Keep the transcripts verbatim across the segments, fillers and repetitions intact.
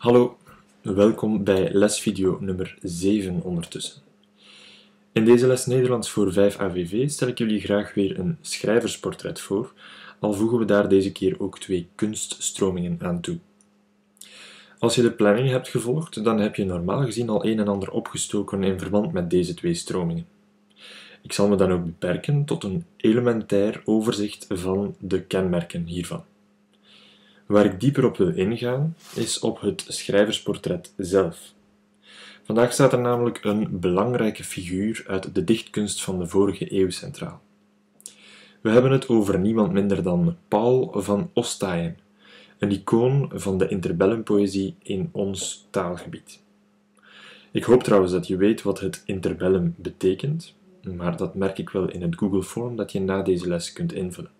Hallo, welkom bij lesvideo nummer zeven ondertussen. In deze les Nederlands voor vijf A V V stel ik jullie graag weer een schrijversportret voor, al voegen we daar deze keer ook twee kunststromingen aan toe. Als je de planning hebt gevolgd, dan heb je normaal gezien al een en ander opgestoken in verband met deze twee stromingen. Ik zal me dan ook beperken tot een elementair overzicht van de kenmerken hiervan. Waar ik dieper op wil ingaan, is op het schrijversportret zelf. Vandaag staat er namelijk een belangrijke figuur uit de dichtkunst van de vorige eeuw centraal. We hebben het over niemand minder dan Paul van Ostaijen, een icoon van de interbellumpoëzie in ons taalgebied. Ik hoop trouwens dat je weet wat het interbellum betekent, maar dat merk ik wel in het Google-form dat je na deze les kunt invullen.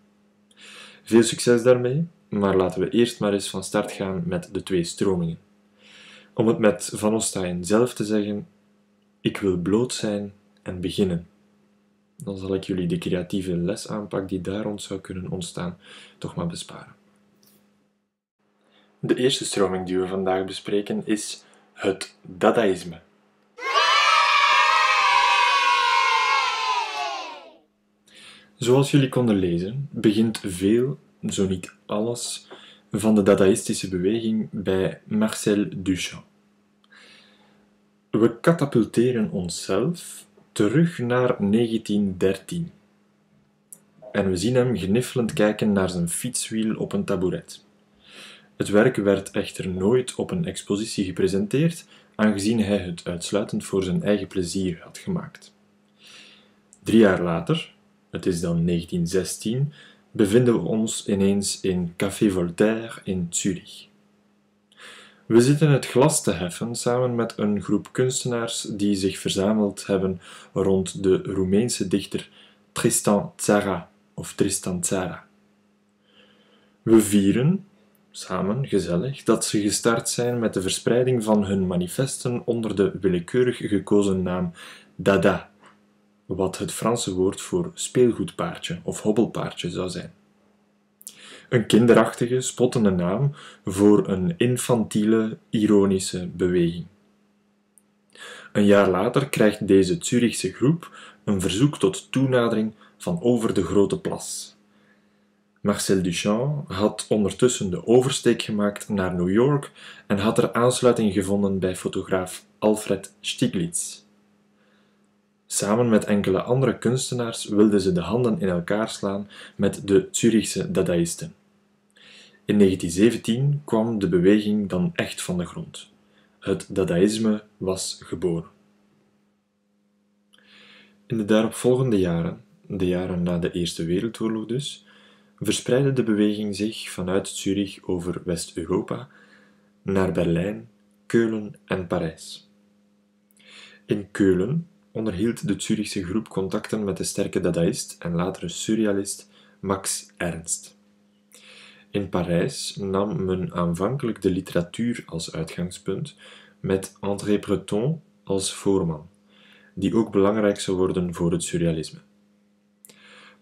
Veel succes daarmee! Maar laten we eerst maar eens van start gaan met de twee stromingen. Om het met Van Ostaijen zelf te zeggen, ik wil bloot zijn en beginnen. Dan zal ik jullie de creatieve lesaanpak die daar rond zou kunnen ontstaan, toch maar besparen. De eerste stroming die we vandaag bespreken is het Dadaïsme. Zoals jullie konden lezen, begint veel, zo niet alles, van de dadaïstische beweging bij Marcel Duchamp. We katapulteren onszelf terug naar negentien dertien. En we zien hem gniffelend kijken naar zijn fietswiel op een tabouret. Het werk werd echter nooit op een expositie gepresenteerd, aangezien hij het uitsluitend voor zijn eigen plezier had gemaakt. Drie jaar later, het is dan negentien zestien, bevinden we ons ineens in Café Voltaire in Zurich. We zitten het glas te heffen samen met een groep kunstenaars die zich verzameld hebben rond de Roemeense dichter Tristan Tzara of Tristan Tzara. We vieren, samen gezellig, dat ze gestart zijn met de verspreiding van hun manifesten onder de willekeurig gekozen naam Dada, wat het Franse woord voor speelgoedpaardje of hobbelpaardje zou zijn. Een kinderachtige, spottende naam voor een infantiele, ironische beweging. Een jaar later krijgt deze Zurichse groep een verzoek tot toenadering van over de grote plas. Marcel Duchamp had ondertussen de oversteek gemaakt naar New York en had er aansluiting gevonden bij fotograaf Alfred Stieglitz. Samen met enkele andere kunstenaars wilden ze de handen in elkaar slaan met de Zurichse dadaïsten. In negentien zeventien kwam de beweging dan echt van de grond. Het dadaïsme was geboren. In de daaropvolgende jaren, de jaren na de Eerste Wereldoorlog dus, verspreidde de beweging zich vanuit Zurich over West-Europa naar Berlijn, Keulen en Parijs. In Keulen onderhield de Zurichse groep contacten met de sterke dadaïst en latere surrealist Max Ernst. In Parijs nam men aanvankelijk de literatuur als uitgangspunt, met André Breton als voorman, die ook belangrijk zou worden voor het surrealisme.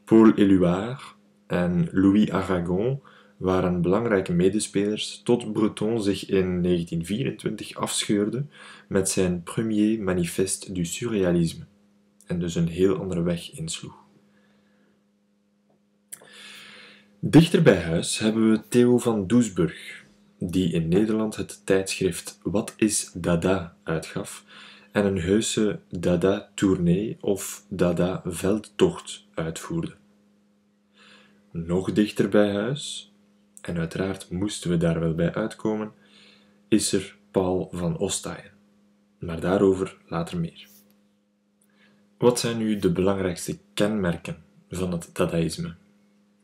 Paul Éluard en Louis Aragon waren belangrijke medespelers tot Breton zich in negentien vierentwintig afscheurde met zijn premier manifeste du surrealisme en dus een heel andere weg insloeg. Dichter bij huis hebben we Theo van Doesburg, die in Nederland het tijdschrift Wat is Dada uitgaf en een heuse Dada-tournee of Dada-veldtocht uitvoerde. Nog dichter bij huis, en uiteraard moesten we daar wel bij uitkomen, is er Paul van Ostaijen. Maar daarover later meer. Wat zijn nu de belangrijkste kenmerken van het dadaïsme?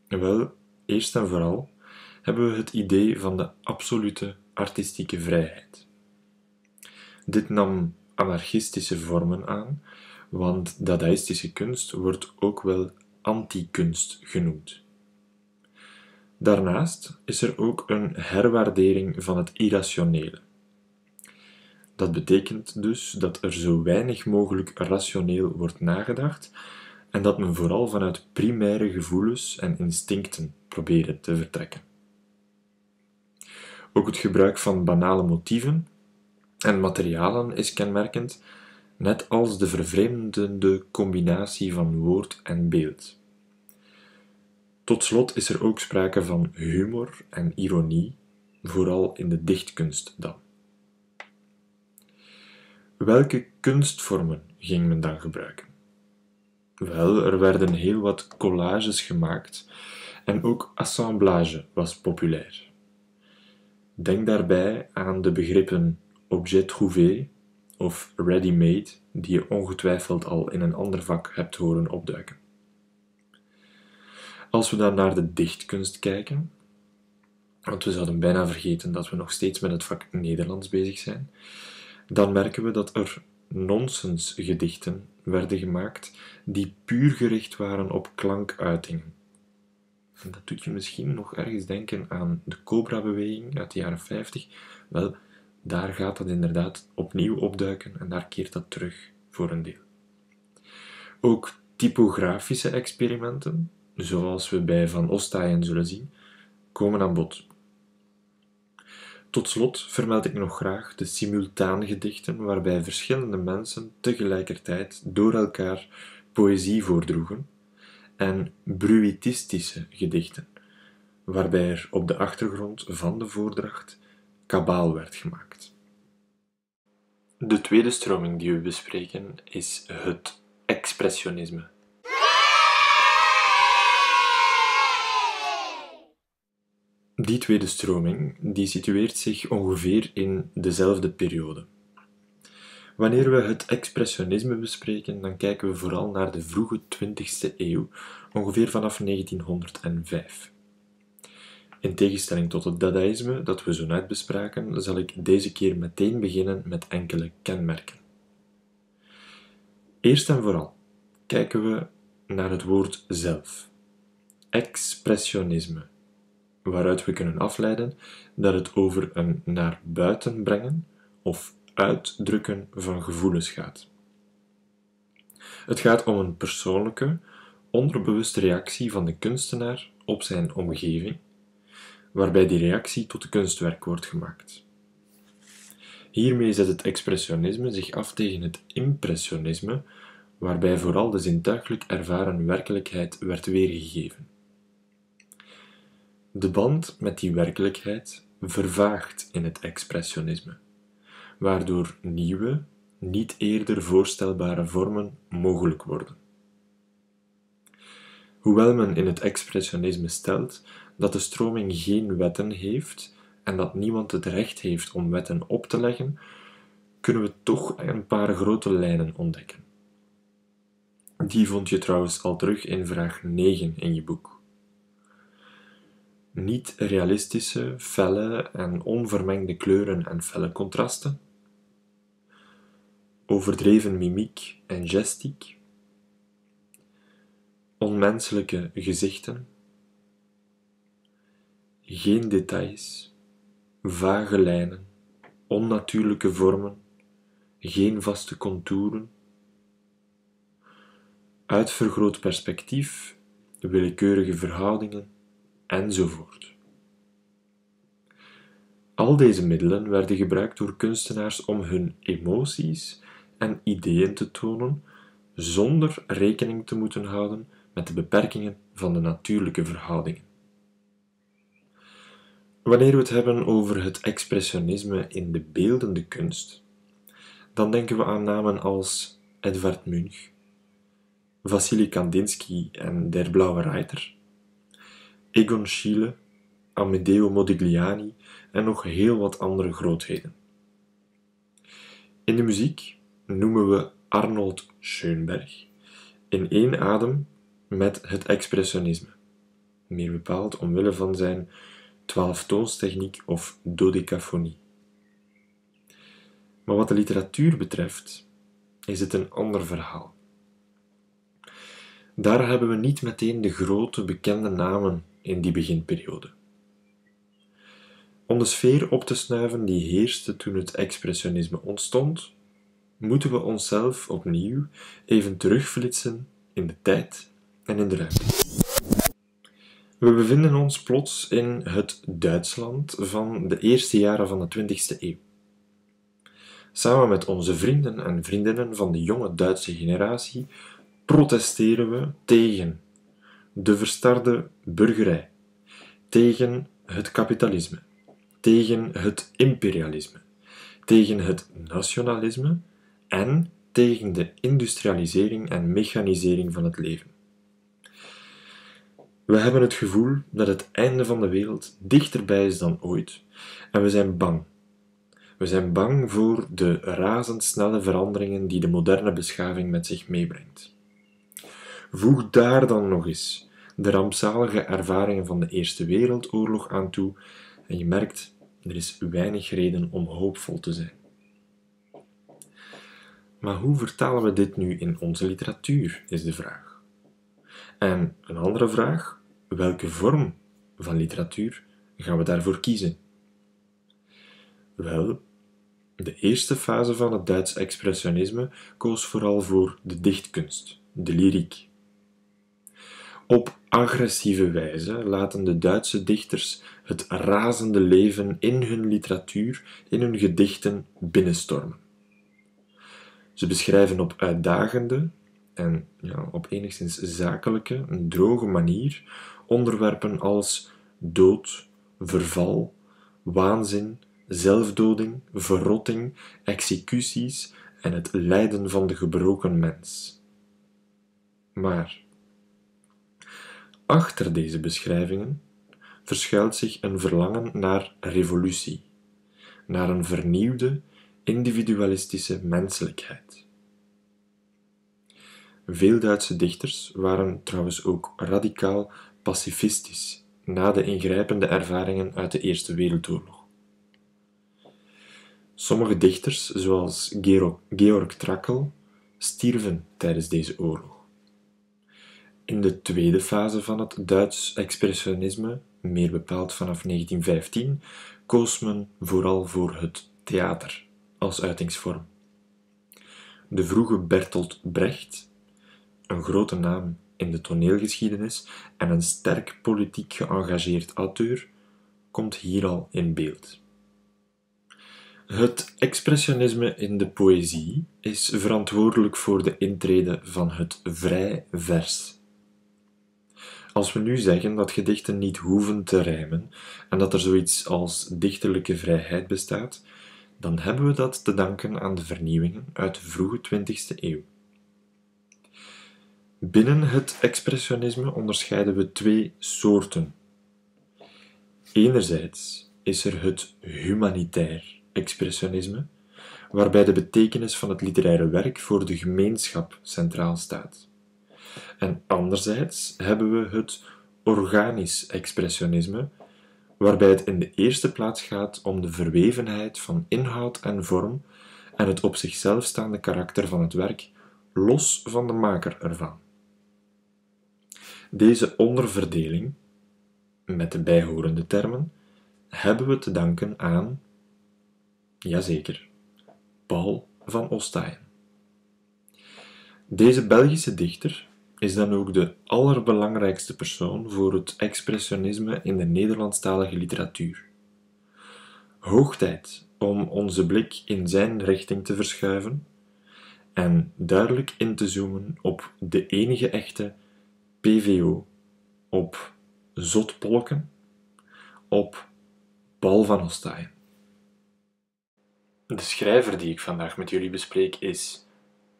Wel, eerst en vooral hebben we het idee van de absolute artistieke vrijheid. Dit nam anarchistische vormen aan, want dadaïstische kunst wordt ook wel antikunst genoemd. Daarnaast is er ook een herwaardering van het irrationele. Dat betekent dus dat er zo weinig mogelijk rationeel wordt nagedacht en dat men vooral vanuit primaire gevoelens en instincten probeert te vertrekken. Ook het gebruik van banale motieven en materialen is kenmerkend, net als de vervreemdende combinatie van woord en beeld. Tot slot is er ook sprake van humor en ironie, vooral in de dichtkunst dan. Welke kunstvormen ging men dan gebruiken? Wel, er werden heel wat collages gemaakt en ook assemblage was populair. Denk daarbij aan de begrippen objet trouvé of ready-made, die je ongetwijfeld al in een ander vak hebt horen opduiken. Als we dan naar de dichtkunst kijken, want we zouden bijna vergeten dat we nog steeds met het vak Nederlands bezig zijn, dan merken we dat er nonsensgedichten werden gemaakt die puur gericht waren op klankuitingen. En dat doet je misschien nog ergens denken aan de Cobra-beweging uit de jaren vijftig. Wel, daar gaat dat inderdaad opnieuw opduiken en daar keert dat terug voor een deel. Ook typografische experimenten, zoals we bij Van Ostaijen zullen zien, komen aan bod. Tot slot vermeld ik nog graag de simultaangedichten waarbij verschillende mensen tegelijkertijd door elkaar poëzie voordroegen en bruïïstische gedichten, waarbij er op de achtergrond van de voordracht kabaal werd gemaakt. De tweede stroming die we bespreken is het expressionisme. Die tweede stroming die situeert zich ongeveer in dezelfde periode. Wanneer we het expressionisme bespreken, dan kijken we vooral naar de vroege twintigste eeuw, ongeveer vanaf negentienhonderdvijf. In tegenstelling tot het dadaïsme dat we zo net bespraken, zal ik deze keer meteen beginnen met enkele kenmerken. Eerst en vooral kijken we naar het woord zelf. Expressionisme. Waaruit we kunnen afleiden dat het over een naar buiten brengen of uitdrukken van gevoelens gaat. Het gaat om een persoonlijke, onderbewuste reactie van de kunstenaar op zijn omgeving, waarbij die reactie tot kunstwerk wordt gemaakt. Hiermee zet het expressionisme zich af tegen het impressionisme, waarbij vooral de zintuigelijk ervaren werkelijkheid werd weergegeven. De band met die werkelijkheid vervaagt in het expressionisme, waardoor nieuwe, niet eerder voorstelbare vormen mogelijk worden. Hoewel men in het expressionisme stelt dat de stroming geen wetten heeft en dat niemand het recht heeft om wetten op te leggen, kunnen we toch een paar grote lijnen ontdekken. Die vond je trouwens al terug in vraag negen in je boek. Niet-realistische, felle en onvermengde kleuren en felle contrasten, overdreven mimiek en gestiek, onmenselijke gezichten, geen details, vage lijnen, onnatuurlijke vormen, geen vaste contouren, uitvergroot perspectief, willekeurige verhoudingen, enzovoort. Al deze middelen werden gebruikt door kunstenaars om hun emoties en ideeën te tonen, zonder rekening te moeten houden met de beperkingen van de natuurlijke verhoudingen. Wanneer we het hebben over het expressionisme in de beeldende kunst, dan denken we aan namen als Edvard Munch, Vassili Kandinsky en Der Blauwe Reiter, Egon Schiele, Amedeo Modigliani en nog heel wat andere grootheden. In de muziek noemen we Arnold Schoenberg in één adem met het expressionisme, meer bepaald omwille van zijn twaalftoonstechniek of dodecafonie. Maar wat de literatuur betreft, is het een ander verhaal. Daar hebben we niet meteen de grote bekende namen in die beginperiode. Om de sfeer op te snuiven die heerste toen het expressionisme ontstond, moeten we onszelf opnieuw even terugflitsen in de tijd en in de ruimte. We bevinden ons plots in het Duitsland van de eerste jaren van de twintigste eeuw. Samen met onze vrienden en vriendinnen van de jonge Duitse generatie protesteren we tegen de verstarde burgerij, tegen het kapitalisme, tegen het imperialisme, tegen het nationalisme en tegen de industrialisering en mechanisering van het leven. We hebben het gevoel dat het einde van de wereld dichterbij is dan ooit en we zijn bang. We zijn bang voor de razendsnelle veranderingen die de moderne beschaving met zich meebrengt. Voeg daar dan nog eens de rampzalige ervaringen van de Eerste Wereldoorlog aan toe en je merkt, er is weinig reden om hoopvol te zijn. Maar hoe vertalen we dit nu in onze literatuur, is de vraag. En een andere vraag, welke vorm van literatuur gaan we daarvoor kiezen? Wel, de eerste fase van het Duits expressionisme koos vooral voor de dichtkunst, de lyriek. Op agressieve wijze laten de Duitse dichters het razende leven in hun literatuur, in hun gedichten, binnenstormen. Ze beschrijven op uitdagende en ja, op enigszins zakelijke, een droge manier onderwerpen als dood, verval, waanzin, zelfdoding, verrotting, executies en het lijden van de gebroken mens. Maar achter deze beschrijvingen verschuilt zich een verlangen naar revolutie, naar een vernieuwde, individualistische menselijkheid. Veel Duitse dichters waren trouwens ook radicaal pacifistisch na de ingrijpende ervaringen uit de Eerste Wereldoorlog. Sommige dichters, zoals Georg Trakl, stierven tijdens deze oorlog. In de tweede fase van het Duits expressionisme, meer bepaald vanaf negentien vijftien, koos men vooral voor het theater als uitingsvorm. De vroege Bertolt Brecht, een grote naam in de toneelgeschiedenis en een sterk politiek geëngageerd auteur, komt hier al in beeld. Het expressionisme in de poëzie is verantwoordelijk voor de intrede van het vrij vers. Als we nu zeggen dat gedichten niet hoeven te rijmen en dat er zoiets als dichterlijke vrijheid bestaat, dan hebben we dat te danken aan de vernieuwingen uit de vroege twintigste eeuw. Binnen het expressionisme onderscheiden we twee soorten. Enerzijds is er het humanitair expressionisme, waarbij de betekenis van het literaire werk voor de gemeenschap centraal staat. En anderzijds hebben we het organisch expressionisme, waarbij het in de eerste plaats gaat om de verwevenheid van inhoud en vorm en het op zichzelf staande karakter van het werk, los van de maker ervan. Deze onderverdeling, met de bijhorende termen, hebben we te danken aan, jazeker, Paul van Ostaijen. Deze Belgische dichter is dan ook de allerbelangrijkste persoon voor het expressionisme in de Nederlandstalige literatuur. Hoog tijd om onze blik in zijn richting te verschuiven en duidelijk in te zoomen op de enige echte P V O, op zotpolken, op Paul van Ostaijen. De schrijver die ik vandaag met jullie bespreek is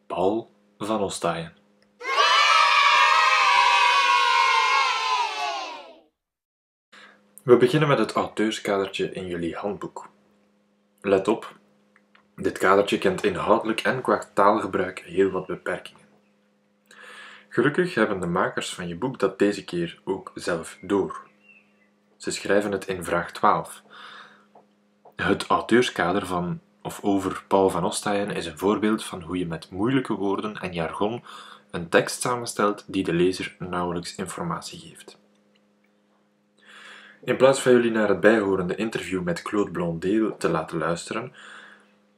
Paul van Ostaijen. We beginnen met het auteurskadertje in jullie handboek. Let op, dit kadertje kent inhoudelijk en qua taalgebruik heel wat beperkingen. Gelukkig hebben de makers van je boek dat deze keer ook zelf door. Ze schrijven het in vraag twaalf. Het auteurskader van of over Paul van Ostaijen is een voorbeeld van hoe je met moeilijke woorden en jargon een tekst samenstelt die de lezer nauwelijks informatie geeft. In plaats van jullie naar het bijhorende interview met Claude Blondel te laten luisteren,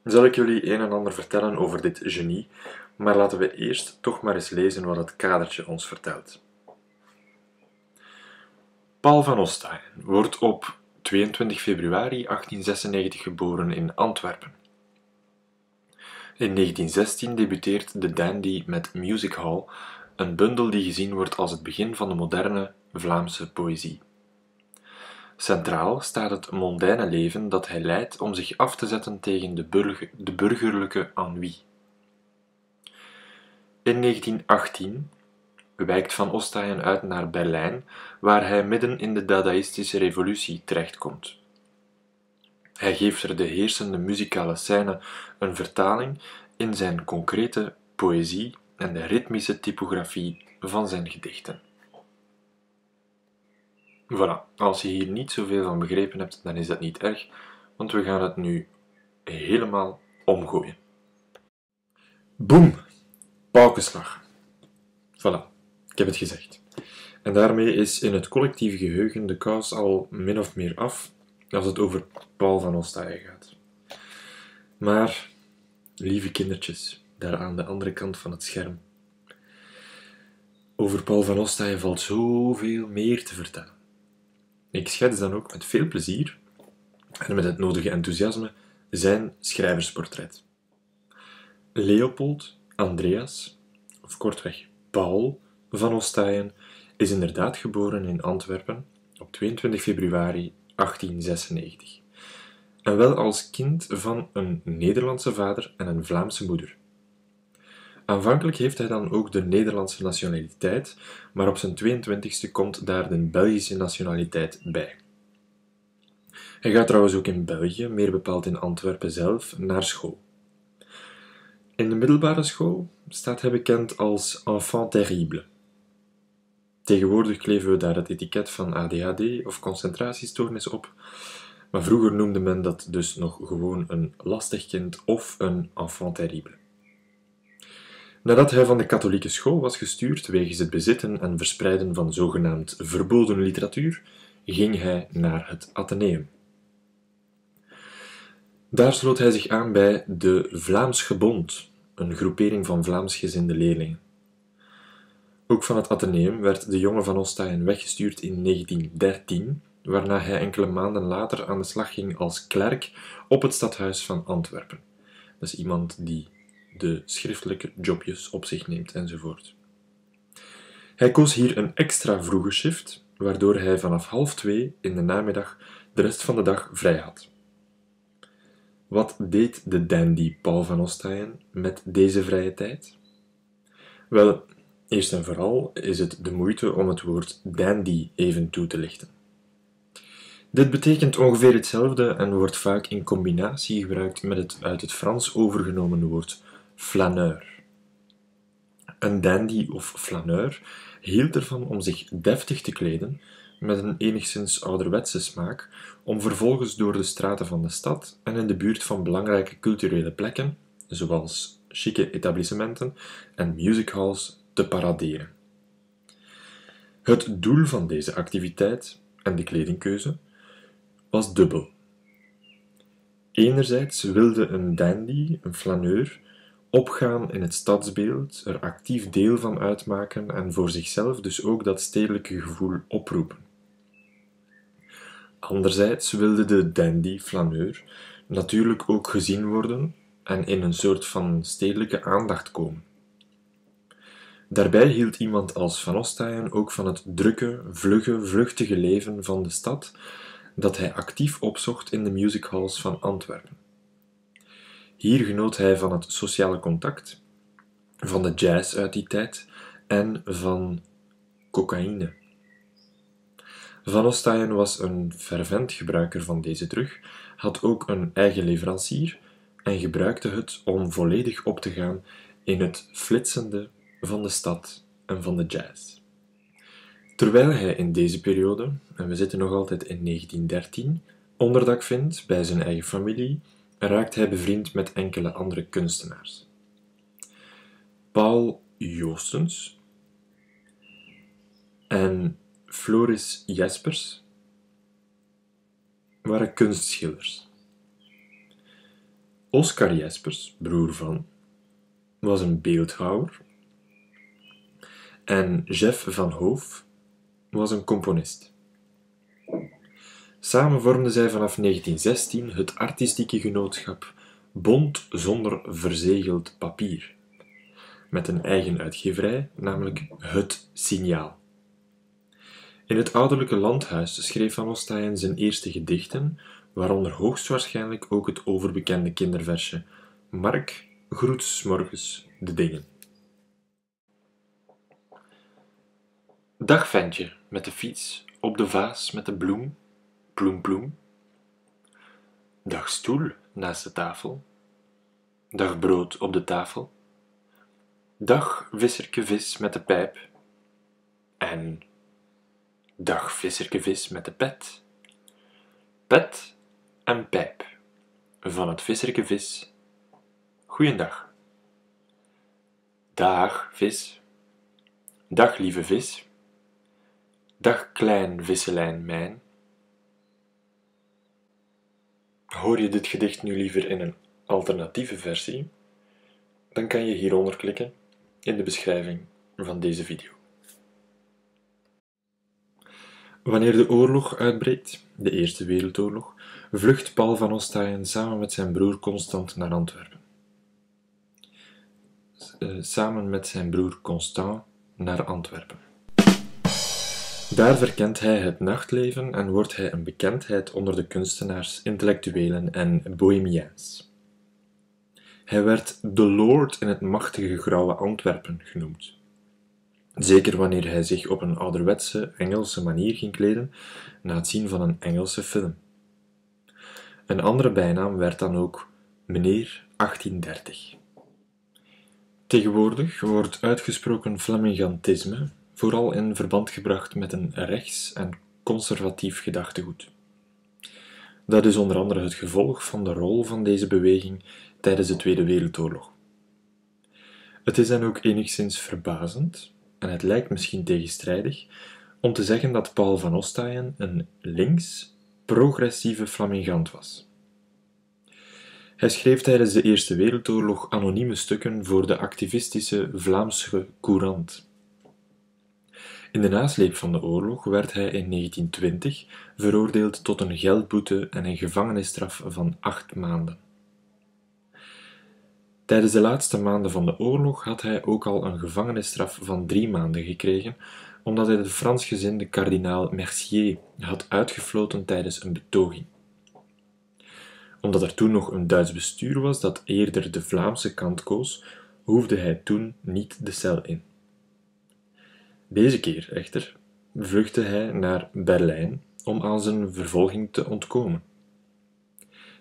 zal ik jullie een en ander vertellen over dit genie, maar laten we eerst toch maar eens lezen wat het kadertje ons vertelt. Paul van Ostaijen wordt op tweeëntwintig februari achttien zesennegentig geboren in Antwerpen. In negentien zestien debuteert de dandy met Music Hall, een bundel die gezien wordt als het begin van de moderne Vlaamse poëzie. Centraal staat het mondaine leven dat hij leidt om zich af te zetten tegen de, burger, de burgerlijke ennui. In negentien achttien wijkt van Ostaijen uit naar Berlijn, waar hij midden in de dadaïstische revolutie terechtkomt. Hij geeft er de heersende muzikale scène een vertaling in zijn concrete poëzie en de ritmische typografie van zijn gedichten. Voilà, als je hier niet zoveel van begrepen hebt, dan is dat niet erg, want we gaan het nu helemaal omgooien. Boem! Paukenslag. Voilà, ik heb het gezegd. En daarmee is in het collectieve geheugen de kous al min of meer af als het over Paul van Ostaijen gaat. Maar, lieve kindertjes, daar aan de andere kant van het scherm, over Paul van Ostaijen valt zoveel meer te vertellen. Ik schets dan ook met veel plezier en met het nodige enthousiasme zijn schrijversportret. Leopold Andreas, of kortweg Paul van Ostaijen, is inderdaad geboren in Antwerpen op tweeëntwintig februari achttien zesennegentig. En wel als kind van een Nederlandse vader en een Vlaamse moeder. Aanvankelijk heeft hij dan ook de Nederlandse nationaliteit, maar op zijn tweeëntwintigste komt daar de Belgische nationaliteit bij. Hij gaat trouwens ook in België, meer bepaald in Antwerpen zelf, naar school. In de middelbare school staat hij bekend als enfant terrible. Tegenwoordig kleven we daar het etiket van A D H D of concentratiestoornis op, maar vroeger noemde men dat dus nog gewoon een lastig kind of een enfant terrible. Nadat hij van de katholieke school was gestuurd wegens het bezitten en verspreiden van zogenaamd verboden literatuur, ging hij naar het Atheneum. Daar sloot hij zich aan bij de Vlaams Gebond, een groepering van Vlaamsgezinde leerlingen. Ook van het Atheneum werd de jonge van Ostaijen weggestuurd in negentien dertien, waarna hij enkele maanden later aan de slag ging als klerk op het stadhuis van Antwerpen. Dat is iemand die de schriftelijke jobjes op zich neemt enzovoort. Hij koos hier een extra vroege shift, waardoor hij vanaf half twee in de namiddag de rest van de dag vrij had. Wat deed de dandy Paul van Ostaijen met deze vrije tijd? Wel, eerst en vooral is het de moeite om het woord dandy even toe te lichten. Dit betekent ongeveer hetzelfde en wordt vaak in combinatie gebruikt met het uit het Frans overgenomen woord flâneur. Een dandy of flâneur hield ervan om zich deftig te kleden, met een enigszins ouderwetse smaak, om vervolgens door de straten van de stad en in de buurt van belangrijke culturele plekken, zoals chique etablissementen en musichalls, te paraderen. Het doel van deze activiteit en de kledingkeuze was dubbel. Enerzijds wilde een dandy, een flâneur, opgaan in het stadsbeeld, er actief deel van uitmaken en voor zichzelf dus ook dat stedelijke gevoel oproepen. Anderzijds wilde de dandy flâneur natuurlijk ook gezien worden en in een soort van stedelijke aandacht komen. Daarbij hield iemand als van Ostaijen ook van het drukke, vlugge, vluchtige leven van de stad dat hij actief opzocht in de musichalls van Antwerpen. Hier genoot hij van het sociale contact, van de jazz uit die tijd en van cocaïne. Van Ostaijen was een fervent gebruiker van deze drug, had ook een eigen leverancier en gebruikte het om volledig op te gaan in het flitsende van de stad en van de jazz. Terwijl hij in deze periode, en we zitten nog altijd in negentien dertien, onderdak vindt bij zijn eigen familie, raakt hij bevriend met enkele andere kunstenaars. Paul Joostens en Floris Jespers waren kunstschilders. Oscar Jespers, broer van, was een beeldhouwer en Jeff van Hoof was een componist. Samen vormden zij vanaf negentien zestien het artistieke genootschap Bond zonder verzegeld papier, met een eigen uitgeverij, namelijk Het Signaal. In het ouderlijke landhuis schreef Van Ostaijen zijn eerste gedichten, waaronder hoogstwaarschijnlijk ook het overbekende kinderversje Mark groet 's morgens de dingen. Dag ventje, met de fiets, op de vaas met de bloem, ploem ploem. Dag stoel, naast de tafel. Dag brood op de tafel. Dag visserke vis met de pijp. En dag visserke vis met de pet. Pet en pijp. Van het visserke vis. Goeiedag. Dag vis. Dag lieve vis. Dag klein visselijn mijn. Hoor je dit gedicht nu liever in een alternatieve versie? Dan kan je hieronder klikken in de beschrijving van deze video. Wanneer de oorlog uitbreekt, de Eerste Wereldoorlog, vlucht Paul van Ostaijen samen met zijn broer Constant naar Antwerpen. Samen met zijn broer Constant naar Antwerpen. Daar verkent hij het nachtleven en wordt hij een bekendheid onder de kunstenaars, intellectuelen en bohemiens. Hij werd de Lord in het machtige grauwe Antwerpen genoemd. Zeker wanneer hij zich op een ouderwetse Engelse manier ging kleden na het zien van een Engelse film. Een andere bijnaam werd dan ook meneer achttien dertig. Tegenwoordig wordt uitgesproken flamingantisme vooral in verband gebracht met een rechts- en conservatief gedachtegoed. Dat is onder andere het gevolg van de rol van deze beweging tijdens de Tweede Wereldoorlog. Het is dan ook enigszins verbazend, en het lijkt misschien tegenstrijdig, om te zeggen dat Paul van Ostaijen een links-progressieve flamingant was. Hij schreef tijdens de Eerste Wereldoorlog anonieme stukken voor de activistische Vlaamse Courant. In de nasleep van de oorlog werd hij in negentien twintig veroordeeld tot een geldboete en een gevangenisstraf van acht maanden. Tijdens de laatste maanden van de oorlog had hij ook al een gevangenisstraf van drie maanden gekregen, omdat hij de Fransgezinde kardinaal Mercier had uitgefloten tijdens een betoging. Omdat er toen nog een Duits bestuur was dat eerder de Vlaamse kant koos, hoefde hij toen niet de cel in. Deze keer echter vluchtte hij naar Berlijn om aan zijn vervolging te ontkomen.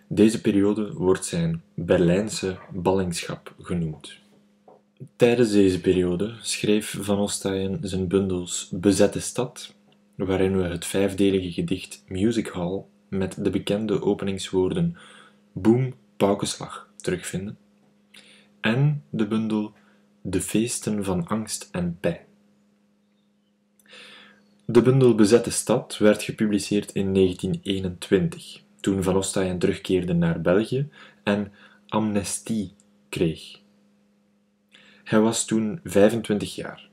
Deze periode wordt zijn Berlijnse ballingschap genoemd. Tijdens deze periode schreef Van Ostaijen zijn bundels Bezette Stad, waarin we het vijfdelige gedicht Music Hall met de bekende openingswoorden boem, paukenslag terugvinden, en de bundel De feesten van angst en pijn. De bundel Bezette stad werd gepubliceerd in negentien eenentwintig, toen Van Ostaijen terugkeerde naar België en amnestie kreeg. Hij was toen vijfentwintig jaar.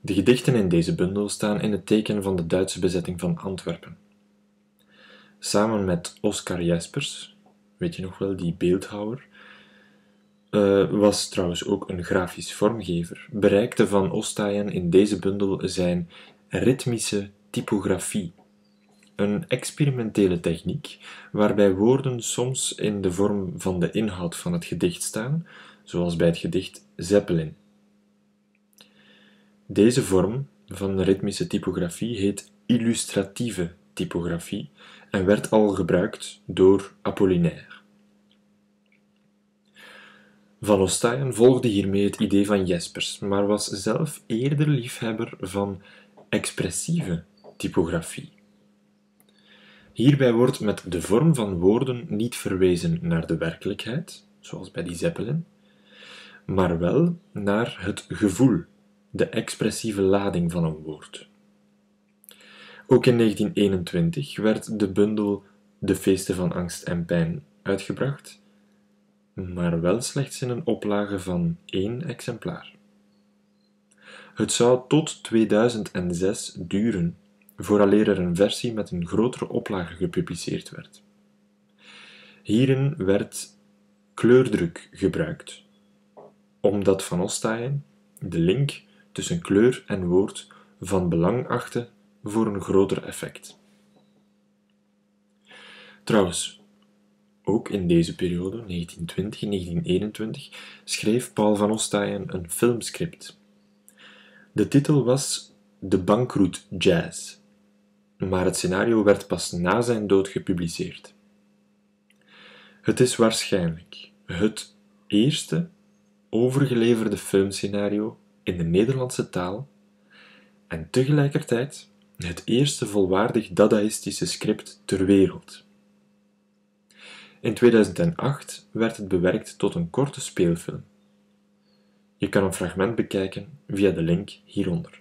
De gedichten in deze bundel staan in het teken van de Duitse bezetting van Antwerpen. Samen met Oscar Jespers, weet je nog wel, die beeldhouwer, Uh, was trouwens ook een grafisch vormgever, bereikte Van Ostaijen in deze bundel zijn ritmische typografie, een experimentele techniek waarbij woorden soms in de vorm van de inhoud van het gedicht staan, zoals bij het gedicht Zeppelin. Deze vorm van de ritmische typografie heet illustratieve typografie en werd al gebruikt door Apollinaire. Van Ostaijen volgde hiermee het idee van Jespers, maar was zelf eerder liefhebber van expressieve typografie. Hierbij wordt met de vorm van woorden niet verwezen naar de werkelijkheid, zoals bij die Zeppelin, maar wel naar het gevoel, de expressieve lading van een woord. Ook in negentien eenentwintig werd de bundel De feesten van angst en pijn uitgebracht, maar wel slechts in een oplage van één exemplaar. Het zou tot tweeduizend zes duren vooraleer er een versie met een grotere oplage gepubliceerd werd. Hierin werd kleurdruk gebruikt, omdat Van Ostaijen de link tussen kleur en woord van belang achtte voor een groter effect. Trouwens, ook in deze periode, negentien twintig tot negentien eenentwintig, schreef Paul van Ostaijen een filmscript. De titel was De Bankroet Jazz, maar het scenario werd pas na zijn dood gepubliceerd. Het is waarschijnlijk het eerste overgeleverde filmscenario in de Nederlandse taal en tegelijkertijd het eerste volwaardig dadaïstische script ter wereld. In tweeduizend acht werd het bewerkt tot een korte speelfilm. Je kan een fragment bekijken via de link hieronder.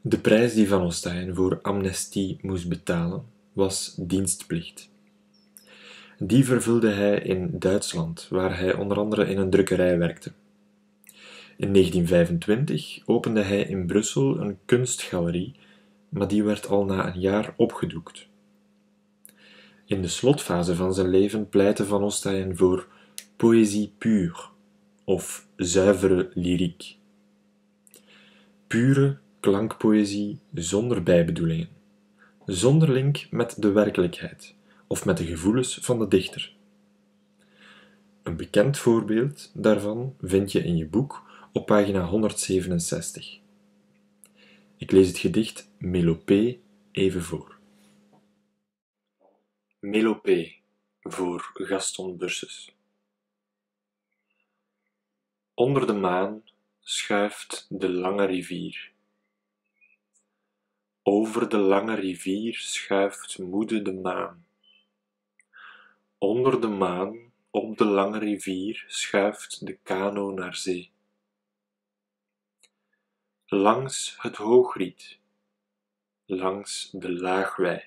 De prijs die Van Ostaijen voor amnestie moest betalen was dienstplicht. Die vervulde hij in Duitsland, waar hij onder andere in een drukkerij werkte. In negentien vijfentwintig opende hij in Brussel een kunstgalerie, maar die werd al na een jaar opgedoekt. In de slotfase van zijn leven pleitte Van Ostaijen voor poëzie pure, of zuivere lyriek. Pure klankpoëzie zonder bijbedoelingen, zonder link met de werkelijkheid of met de gevoelens van de dichter. Een bekend voorbeeld daarvan vind je in je boek op pagina honderdzevenenzestig. Ik lees het gedicht Melopee even voor. Melopee voor Gaston Burses. Onder de maan schuift de lange rivier. Over de lange rivier schuift moede de maan. Onder de maan, op de lange rivier, schuift de kano naar zee. Langs het hoogriet, langs de laagwei,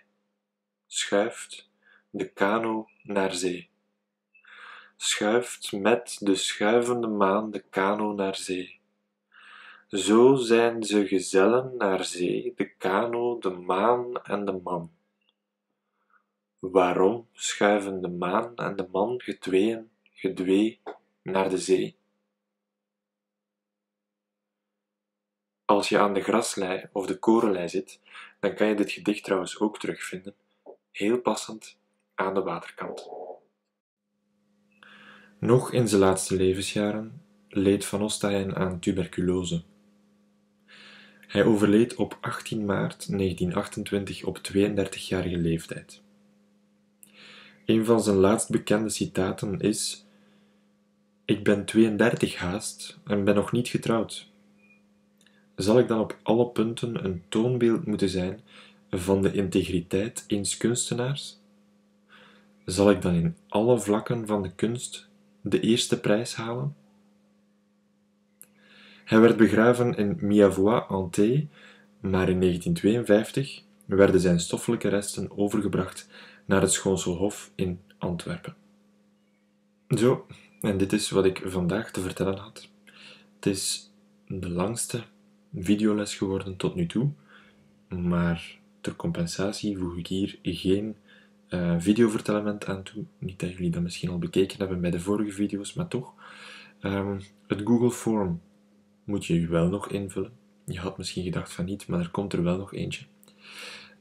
schuift de kano naar zee. Schuift met de schuivende maan de kano naar zee. Zo zijn ze gezellen naar zee, de kano, de maan en de man. Waarom schuiven de maan en de man getweeën, gedwee, naar de zee? Als je aan de graslei of de korenlei zit, dan kan je dit gedicht trouwens ook terugvinden, heel passend aan de waterkant. Nog in zijn laatste levensjaren leed Van Ostaijen aan tuberculose. Hij overleed op achttien maart negentien achtentwintig op tweeëndertigjarige leeftijd. Een van zijn laatst bekende citaten is: "Ik ben tweeëndertig haast en ben nog niet getrouwd. Zal ik dan op alle punten een toonbeeld moeten zijn van de integriteit eens kunstenaars? Zal ik dan in alle vlakken van de kunst de eerste prijs halen?" Hij werd begraven in Miavois-en-Thée, maar in negentien tweeënvijftig werden zijn stoffelijke resten overgebracht naar het Schoonselhof in Antwerpen. Zo, en dit is wat ik vandaag te vertellen had. Het is de langste videoles geworden tot nu toe, maar ter compensatie voeg ik hier geen uh, videovertelement aan toe. Niet dat jullie dat misschien al bekeken hebben bij de vorige video's, maar toch. Um, het Google Form moet je je wel nog invullen. Je had misschien gedacht van niet, maar er komt er wel nog eentje.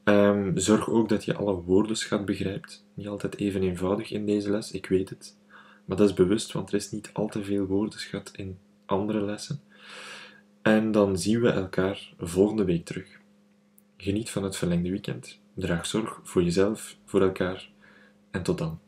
Um, zorg ook dat je alle woordenschat begrijpt. Niet altijd even eenvoudig in deze les, ik weet het. Maar dat is bewust, want er is niet al te veel woordenschat in andere lessen. En dan zien we elkaar volgende week terug. Geniet van het verlengde weekend. Draag zorg voor jezelf, voor elkaar. En tot dan.